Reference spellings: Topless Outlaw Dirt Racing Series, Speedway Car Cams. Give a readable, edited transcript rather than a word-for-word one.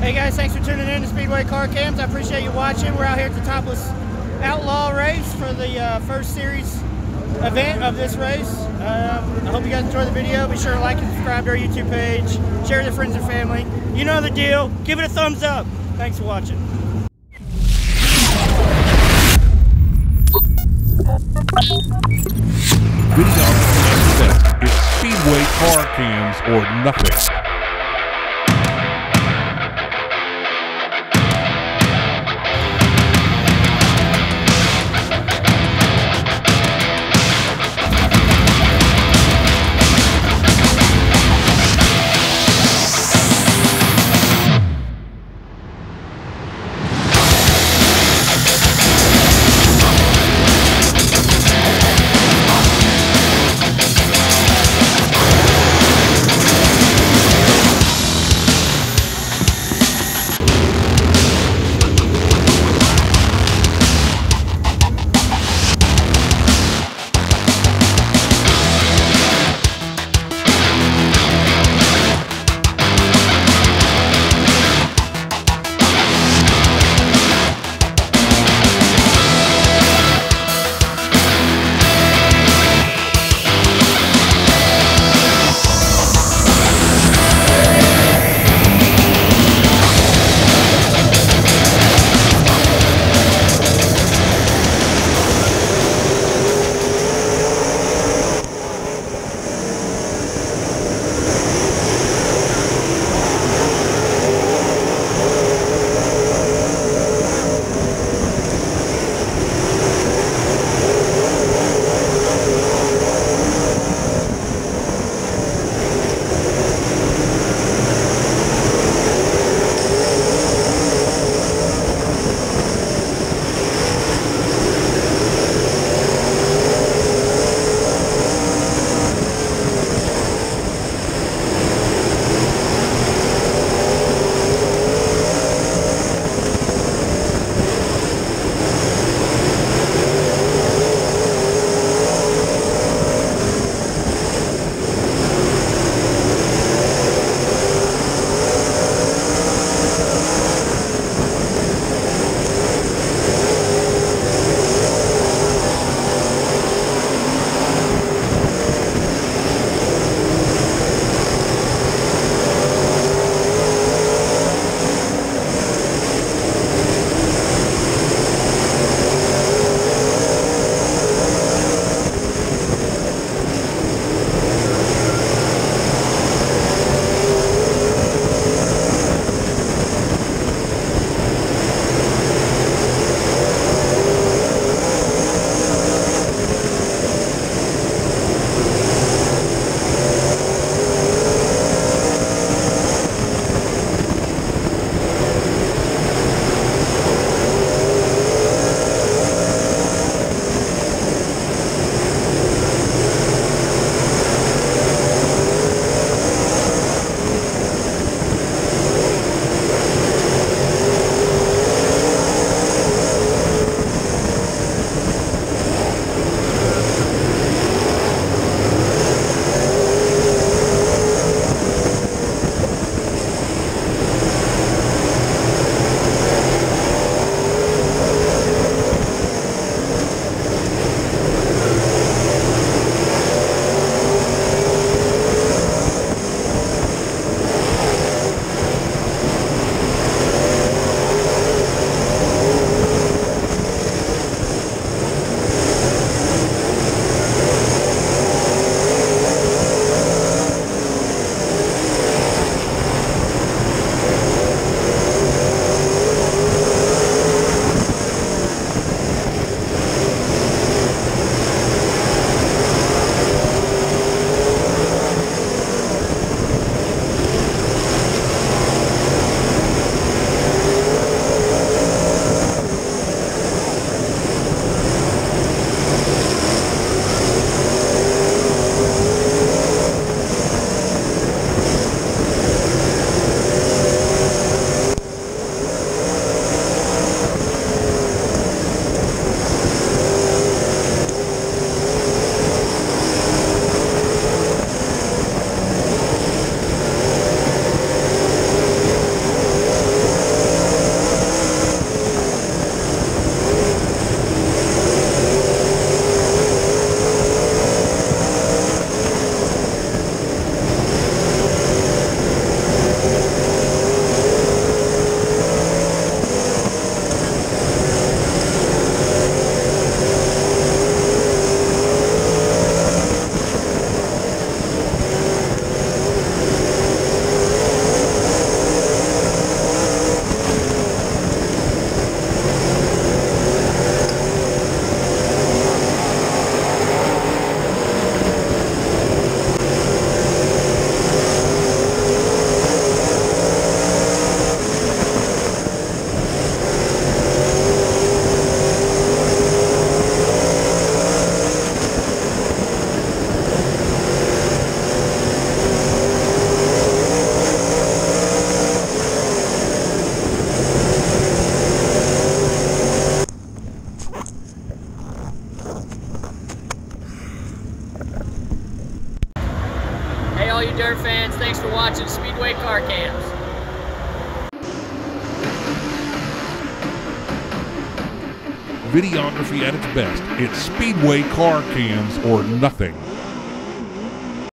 Hey guys, thanks for tuning in to Speedway Car Cams. I appreciate you watching. We're out here at the Topless Outlaw race for the first series event of this race. I hope you guys enjoy the video. Be sure to like and subscribe to our YouTube page. Share with your friends and family. You know the deal. Give it a thumbs up. Thanks for watching. Video next is Speedway Car Cams or nothing. dirt fans, thanks for watching Speedway Car Cams. Videography at its best. It's Speedway Car Cams or nothing.